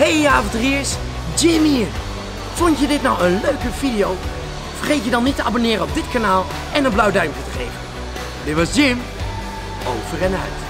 Hey avonturiers, Jim hier! Vond je dit nou een leuke video? Vergeet je dan niet te abonneren op dit kanaal en een blauw duimpje te geven. Dit was Jim, over en uit.